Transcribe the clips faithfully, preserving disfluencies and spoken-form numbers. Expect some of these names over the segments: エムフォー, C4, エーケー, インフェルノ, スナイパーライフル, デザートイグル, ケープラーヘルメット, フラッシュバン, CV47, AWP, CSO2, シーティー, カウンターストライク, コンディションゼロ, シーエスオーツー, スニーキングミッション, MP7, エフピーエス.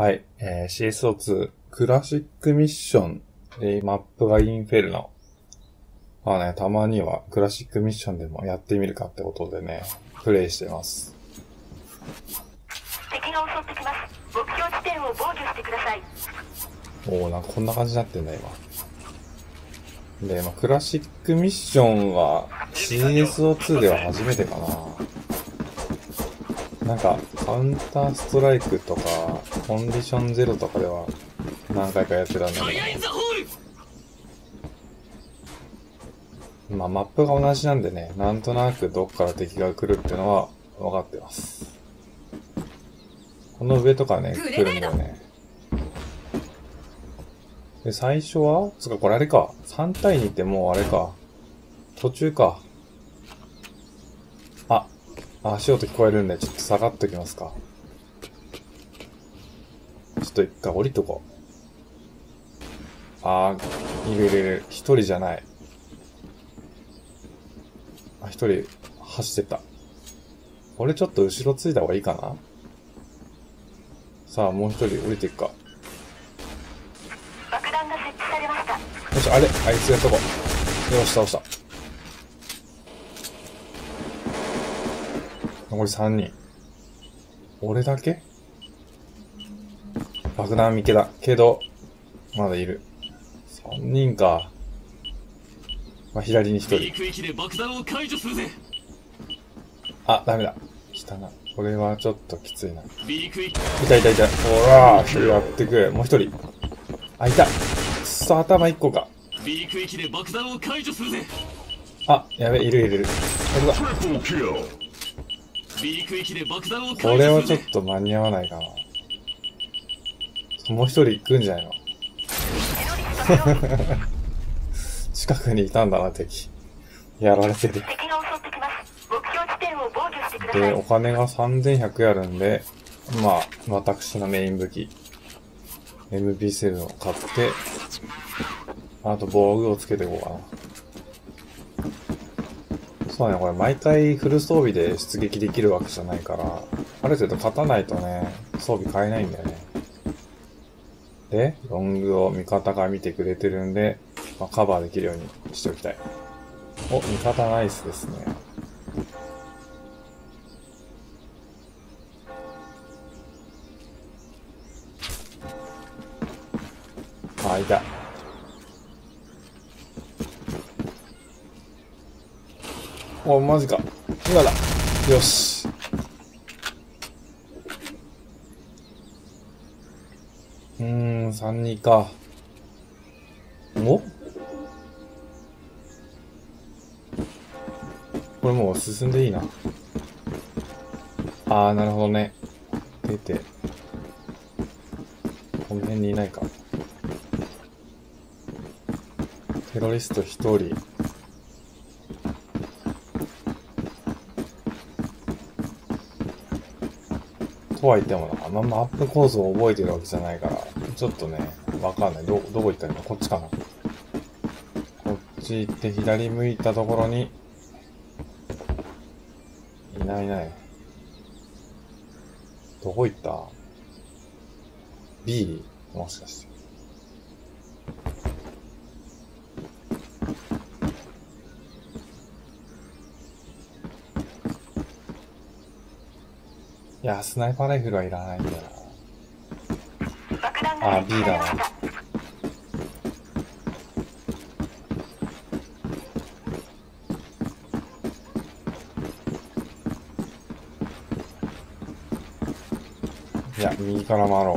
はい、えー、シーエスオーツー クラシックミッションでマップがインフェルノ。まあね、たまにはクラシックミッションでもやってみるかってことでね、プレイしてます。敵が襲ってきます。目標地点を防御してください。おお、なんかこんな感じになってんだ、今。で、まあ、クラシックミッションは シーエスオーツー では初めてかな。なんか、カウンターストライクとか、コンディションゼロとかでは何回かやってたんだけど。まあ、マップが同じなんでね、なんとなくどっから敵が来るっていうのは分かってます。この上とかね、来るんだよね。で、最初はつか、これあれか。さんたいにってもうあれか。途中か。あ、足音聞こえるんで、ちょっと下がっときますか。ちょっと一回降りとこう。あー、いるいるいる。一人じゃない。あ、一人、走ってった。これちょっと後ろついた方がいいかな。さあ、もう一人降りていくか。爆弾が設置されました。よし、あれ、あいつやっとこう。よし、倒した。残りさんにん。俺だけ？爆弾未経だ。けど、まだいる。さんにんか。まあ、左にひとり。あ、ダメだ。来たな。これはちょっときついな。いたいたいた。ほらー、やってく。もう一人。あ、いた。くそ、頭一個か。あ、やべ、いるいるいる。これはちょっと間に合わないかな。もう一人行くんじゃないの。近くにいたんだな、敵。やられてる。で、お金がさんぜんひゃくえんあるんで、まあ、私のメイン武器、エムピーセブン を買って、あと防具をつけていこうかな。そうね、これ毎回フル装備で出撃できるわけじゃないから、ある程度勝たないとね、装備買えないんだよね。で、ロングを味方が見てくれてるんで、まあ、カバーできるようにしておきたい。お、味方ナイスですね。あ、いた。お、マジか。今だ。よし。うーん、さんにんか。お？これもう進んでいいな。あー、なるほどね。出て。この辺にいないか。テロリスト一人。とは言ってもな、あんまマップ構造を覚えてるわけじゃないから、ちょっとね、わかんない。ど、どこ行ったらいいの？こっちかな。こっち行って左向いたところに、いないいない。どこ行った？ B？ もしかして。いや、スナイパーライフルはいらないんだな。ああ、B だな。いや、右から回ろ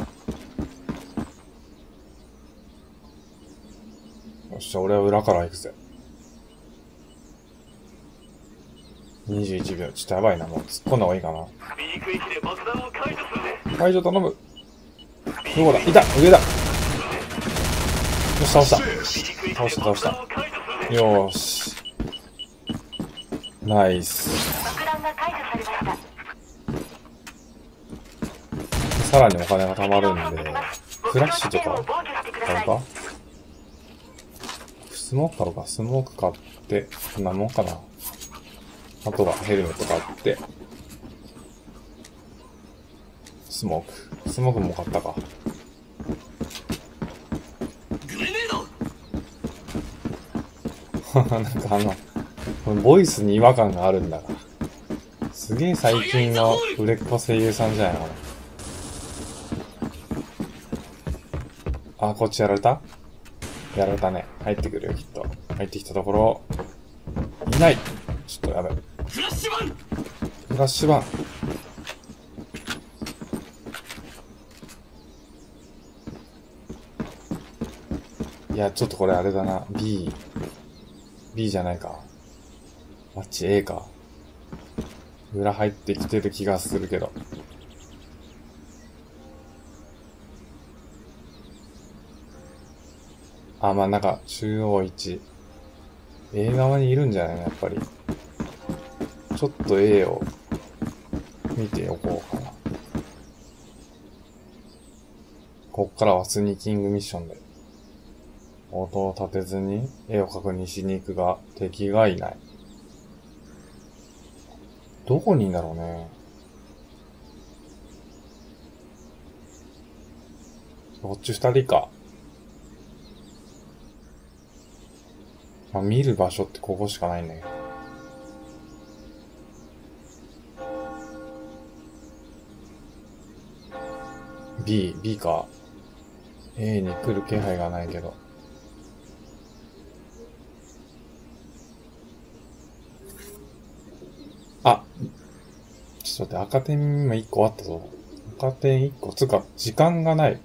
う。よっしゃ、俺は裏から行くぜ。にじゅういちびょう。ちょっとやばいな、もう突っ込んだ方がいいかな。解除頼む。どこだ？いた！上だ！よし、倒した。倒した、倒した。よーし。ナイス。さらにお金が貯まるんで、フラッシュとか買うか？スモーク買うか？スモーク買って、こんなもんかな。あとはヘルメット買って、スモーク。スモークも買ったか。なんかあの、このボイスに違和感があるんだが。すげえ最近の売れっ子声優さんじゃないの。あ、こっちやられた?やられたね。入ってくるよ、きっと。入ってきたところ、いない!ちょっとやべ。フラッシュバン!フラッシュバン!いや、ちょっとこれあれだな。B。B じゃないか。あっち A か。裏入ってきてる気がするけど。あ、まあなんか、中央いち。A 側にいるんじゃないのやっぱり。ちょっと A を見ておこうかな。こっからはスニーキングミッションで。音を立てずに絵を確認しに行くが敵がいない。どこにいんだろうね。こっち二人か。まあ、見る場所ってここしかないんだけど。B、B か。A に来る気配がないけど。あ、ちょっと待って、赤点今いっこあったぞ。赤点いっこ。つうか、時間がない。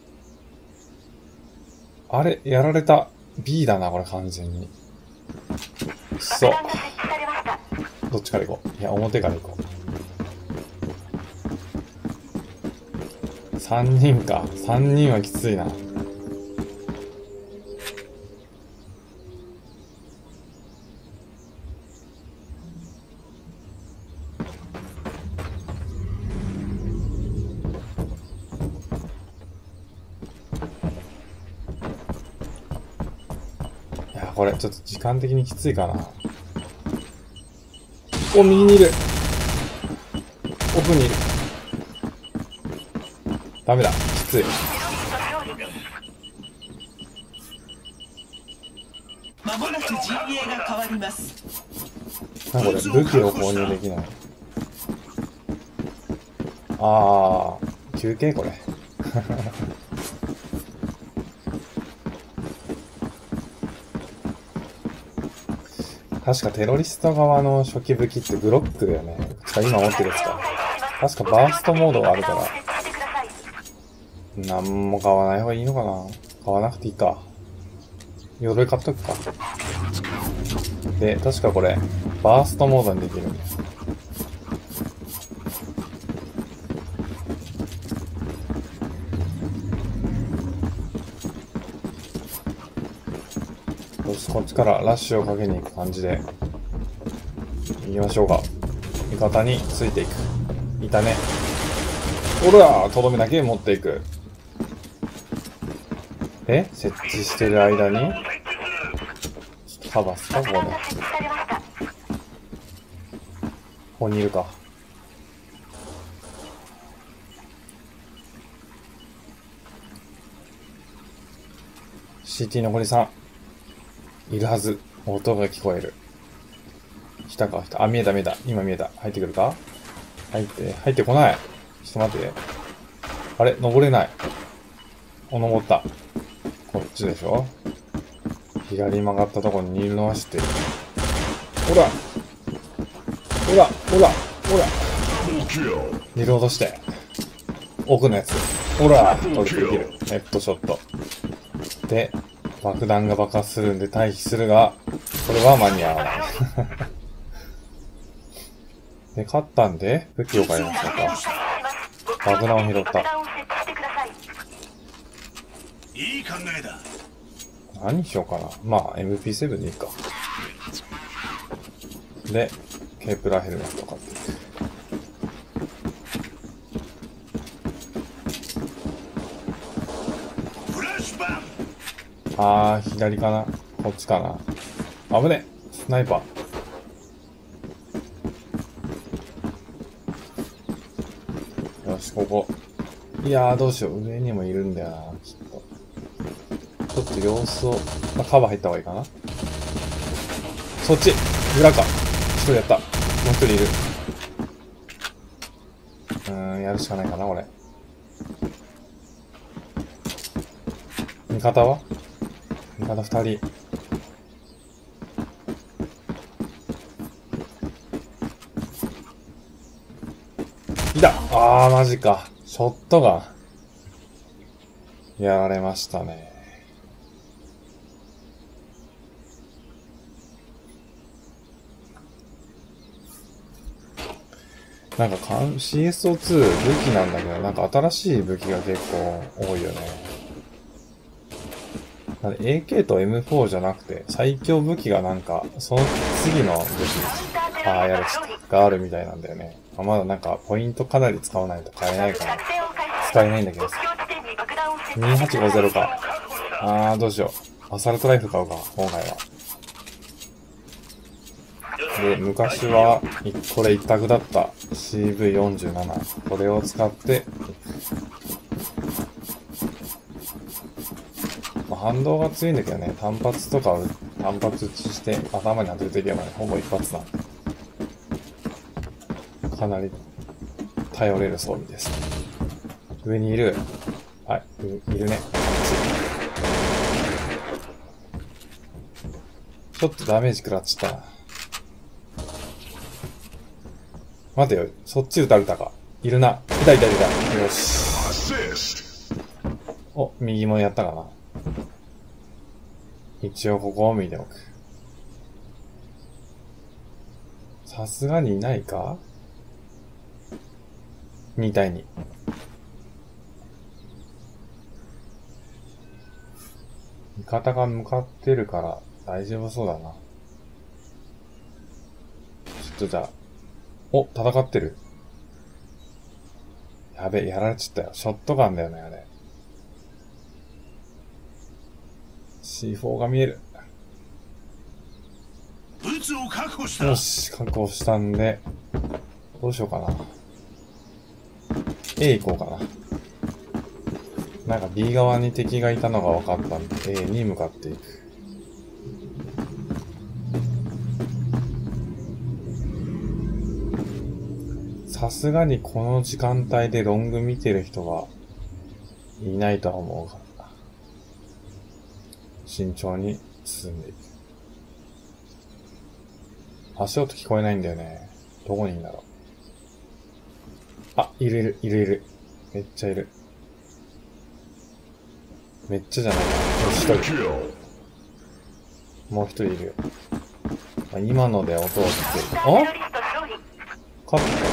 あれ、やられた。B だな、これ完全に。くそ。どっちから行こう。いや、表から行こう。さんにんか。さんにんはきついな。これ、ちょっと時間的にきついかな。お、右にいる。奥にいる。ダメだ。きつい。まもなく陣営が変わります。なんかこれ、武器を購入できない。あー、休憩これ。確かテロリスト側の初期武器ってブロックだよね。今持ってるやつか。確かバーストモードがあるから。なんも買わない方がいいのかな。買わなくていいか。鎧買っとくか。で、確かこれ、バーストモードにできるんです。こっちからラッシュをかけに行く感じで行きましょうか。味方についていく。いたね。おら、とどめだけ持っていく。え、設置してる間にちょっとカバーすか。ここね、ここにいるか。シーティー 残りさんいるはず。音が聞こえる。来たか、来た。あ、見えた見えた。今見えた。入ってくるか?入って、入ってこない。ちょっと待って。あれ?登れない。お、登った。こっちでしょ?左曲がったとこにいるのは知ってる。ほらほらほらほらリロードして。奥のやつ。ほら取っていける。ヘッドショット。で、爆弾が爆発するんで退避するが、これは間に合わない。で、勝ったんで、武器を買いましたか。爆弾を拾った。いい考えだ。何しようかな。まあ、エムピーセブン でいいか。で、ケープラーヘルメット買っていく。あー、左かな?こっちかな?危ねえ!スナイパー。よし、ここ。いやーどうしよう、上にもいるんだよな、ちょっと。ちょっと様子を、まあ、カバー入った方がいいかな。そっち裏か。一人やった。もう一人いる。うーん、やるしかないかな、これ。味方は？味方二人。いた！あー、マジか。ショットガン。やられましたね。なんか、シーエスオーツー 武器なんだけど、なんか新しい武器が結構多いよね。エーケー と エムフォー じゃなくて、最強武器がなんか、その次の武器、あーやるがあるみたいなんだよね。まだなんか、ポイントかなり使わないと買えないから、使えないんだけどさ。にせんはっぴゃくごじゅうか。あー、どうしよう。アサルトライフ買うか、今回は。で、昔は、これ一択だった シーブイよんじゅうなな。これを使って、まあ、反動が強いんだけどね、単発とかを単発打ちして、頭に当てていけばね、ほぼ一発だ。かなり頼れる装備です。上にいる。はい、いるね。ちょっとダメージ食らっちゃったな。待てよ、そっち撃たれたか。いるな。いたいたいた。よし。お、右もやったかな。一応ここを見ておく。さすがにいないか？に対に。味方が向かってるから大丈夫そうだな。ちょっとじゃあ、お、戦ってる。やべ、やられちゃったよ。ショットガンだよね、あれ。シーフォー が見える。よし、確保したんで、どうしようかな。A 行こうかな。なんか B 側に敵がいたのが分かったんで A に向かっていく。さすがにこの時間帯でロング見てる人はいないとは思うから慎重に進んでいく。足音聞こえないんだよね。どこにいるんだろう。あ、いるいる、いるいる。めっちゃいる。めっちゃじゃないか。もう一人。もう一人いるよ。今ので音を切ってる。あ勝った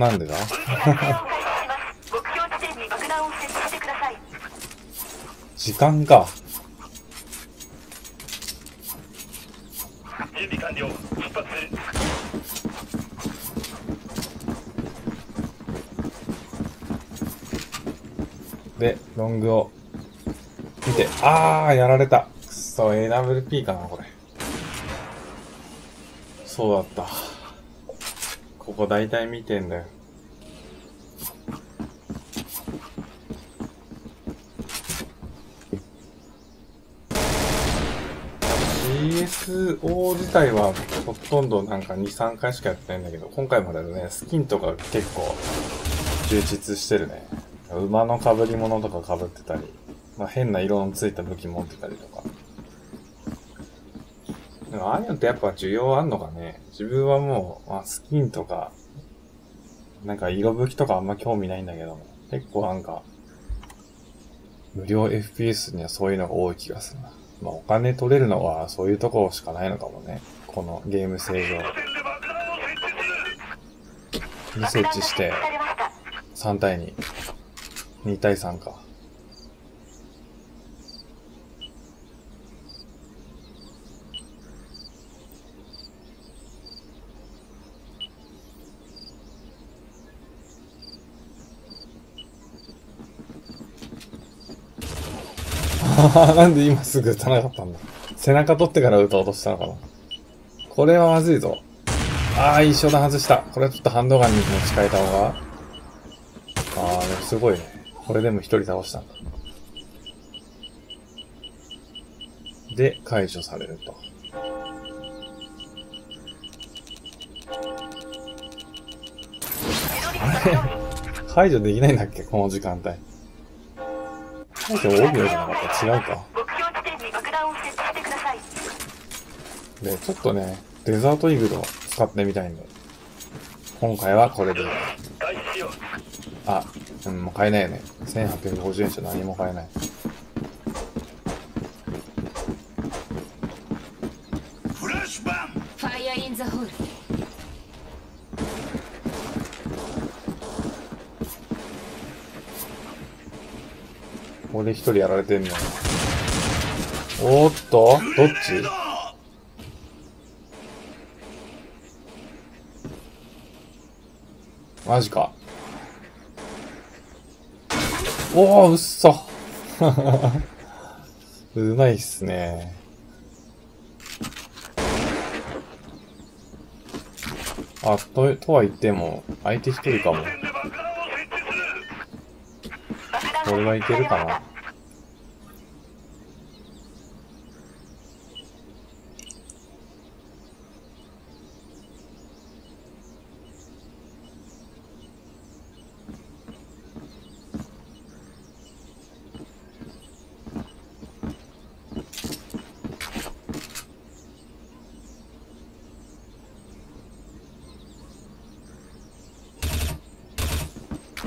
なんでだ時間か。準備完了。出発する。で、ロングを見て、あー、やられた。くそ、エーダブリューピー かな、これ。そうだった。ここ大体見てんだよ。シーエスオー 自体はほとんどなんかに、さんかいしかやってないんだけど、今回もだとね、スキンとか結構充実してるね。馬の被り物とか被ってたり、まあ、変な色のついた武器持ってたりとか。でもああいうのってやっぱ需要あんのかね。自分はもう、まあ、スキンとか、なんか色武器とかあんま興味ないんだけども、結構なんか、無料 エフピーエス にはそういうのが多い気がするな。まあお金取れるのはそういうところしかないのかもね。このゲーム性上。設置して、さんたいに。にたいさんか。なんで今すぐ打たなかったんだ。背中取ってから打とうとしたのかな。これはまずいぞ。ああ、一緒だ、外した。これはちょっとハンドガンに持ち替えた方が。すごいね。これでも一人倒したんだ。で、解除されると。あれ解除できないんだっけこの時間帯。解除多いのじゃなかった。違うか。で、ちょっとね、デザートイグルを使ってみたいんで。今回はこれで。あ、うん、もう買えないよね。せんはっぴゃくごじゅうえんじゃ何も買えない。ここで一人やられてんの。おーっと、どっち？マジか。おー、うっそ。うまいっすね。あ、と、とは言っても、相手一人かも。これはいけるかな。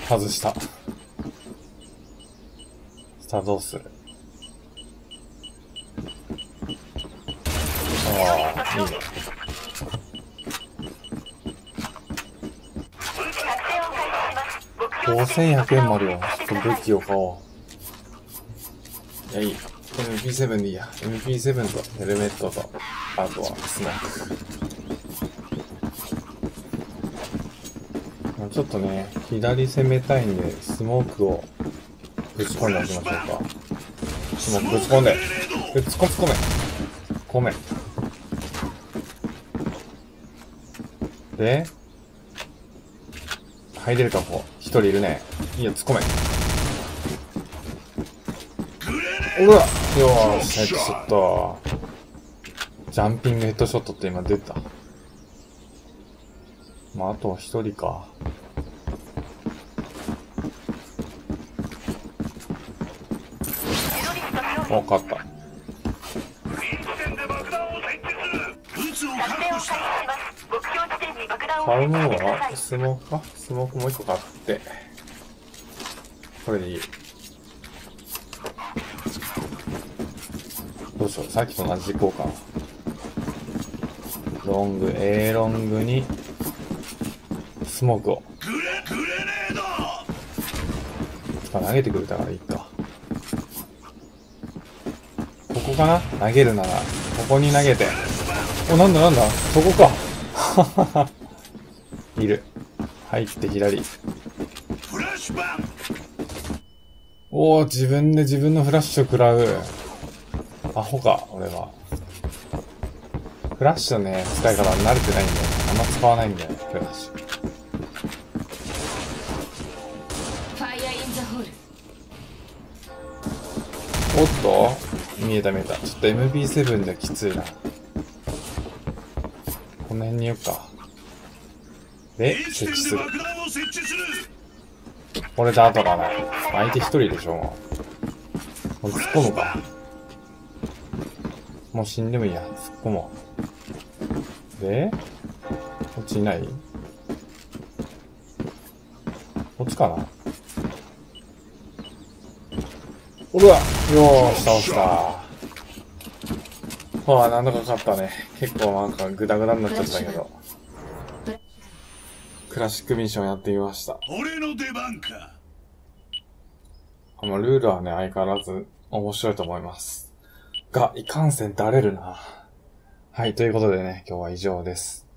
外した。さあどうする？ああ、いいね。ごせんひゃくえんもあるよ。ちょっと武器を買おう。いや、いい。これ エムピーセブン でいいや。エムピーセブン とヘルメットと、あとはスナック。ちょっとね、左攻めたいんで、スモークをぶち込んでおきましょうか。スモークぶち込んで、ぶち込め、込め。で、入れるか、ここ。一人いるね。いいよ、突っ込め。うわ、よーし、ヘッドショット。ジャンピングヘッドショットって今出た。まあ、あと一人か。分かった。買うものはスモークか？スモークもう一個買って。これでいい。どうしよう。さっきと同じ効果。ロング、A ロングに、スモークを。投げてくれたからいいか。ここかな？投げるなら、ここに投げて。お、なんだなんだ？そこか。いる。入って左。おー、自分で自分のフラッシュ食らう。アホか、俺は。フラッシュのね、使い方慣れてないんだよ。あんま使わないんだよ、フラッシュ。おっと？見えた見えた。ちょっと エムピーセブン じゃきついな。この辺によっか。で、設置する。これで後かな。相手一人でしょ、もう。突っ込むか。もう死んでもいいや。突っ込もう。で、こっちいない？こっちかな？おるわ！よーし、倒した。はあ、なんとか勝ったね。結構なんかグダグダになっちゃったけど。クラシックミッションやってみました。俺の出番か。あの、ルールはね、相変わらず面白いと思います。が、いかんせんだれるな。はい、ということでね、今日は以上です。